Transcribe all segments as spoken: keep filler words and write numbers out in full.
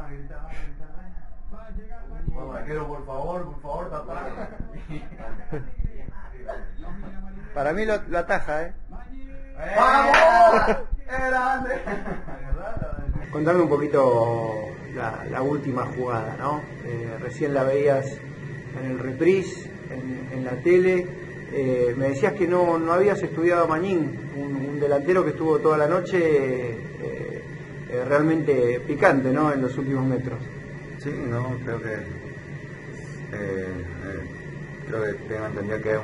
Margarita, Margarita, va, llega Mañín. Margarita, por favor, por favor, papá. Para mí lo, lo ataja, ¿eh? ¡Eh! ¡Vamos! ¡Grande! Contame un poquito la, la última jugada, ¿no? Eh, recién la veías en el reprise, en, en la tele. Eh, me decías que no, no habías estudiado a Mañín, un, un delantero que estuvo toda la noche eh, eh, realmente picante, ¿no? En los últimos metros. Sí, no, creo que eh, eh, creo que tengo entendido que es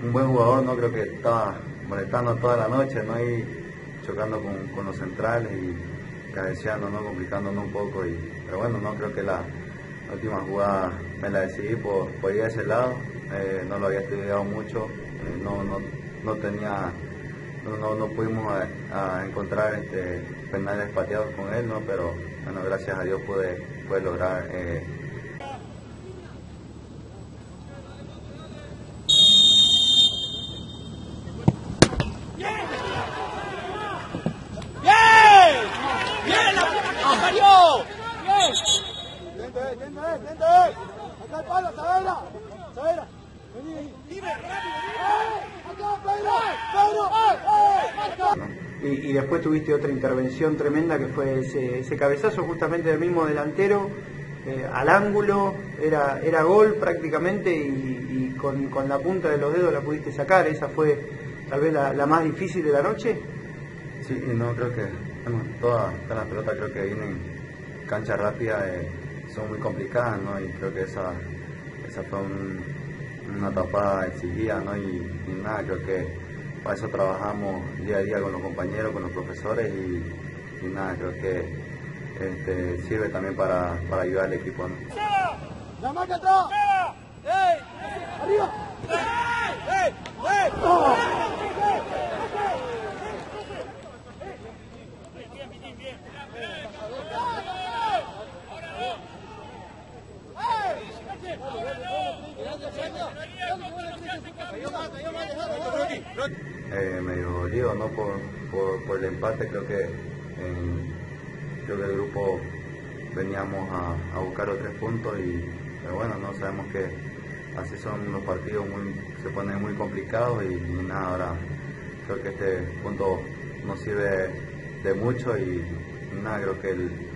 un, un buen jugador, no creo que estaba molestando toda la noche, ¿no? Y chocando con, con los centrales y cabeceando, ¿no? Complicándonos un poco, y, pero bueno, no creo que la última jugada me la decidí por, por ir a ese lado. Eh, no lo había estudiado mucho, eh, no, no, no tenía, no, no, no pudimos a, a encontrar este, penales pateados con él, ¿no? Pero bueno, gracias a Dios pude, pude lograr eh, Y, y después tuviste otra intervención tremenda que fue ese, ese cabezazo justamente del mismo delantero, eh, al ángulo, era, era gol prácticamente, y, y con, con la punta de los dedos la pudiste sacar. Esa fue tal vez la, la más difícil de la noche. Sí, no, creo que bueno, todas toda las pelotas creo que vienen cancha rápida, eh, son muy complicadas, ¿no? Y creo que esa, esa fue un, una tapada exigida, ¿no? Y, y nada, creo que para eso trabajamos día a día con los compañeros, con los profesores, y, y nada, creo que este, sirve también para, para ayudar al equipo, ¿no? ¡La marca atrás! ¡Ey! ¡Arriba! ¡Ey! ¡Ey! ¡Oh! Eh, medio dolido, ¿no? Por, por, por el empate. Creo que, eh, creo que el grupo veníamos a, a buscar los tres puntos, y, pero bueno, no sabemos que así son los partidos, muy, se ponen muy complicados, y, y nada, ahora creo que este punto nos sirve de mucho, y nada, creo que el,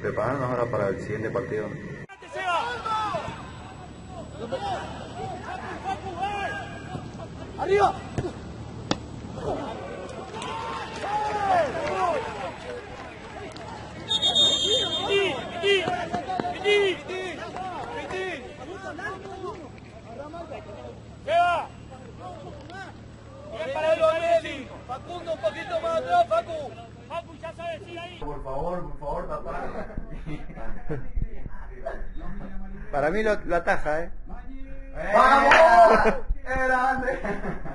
prepararnos ahora para el siguiente partido. ¡Arriba! Facundo, un poquito más atrás, Facu. Facu, ya sabes, sigue ahí. Por favor, por favor, papá. Para mí lo, lo ataja, ¿eh? ¡Vamos! ¡Grande!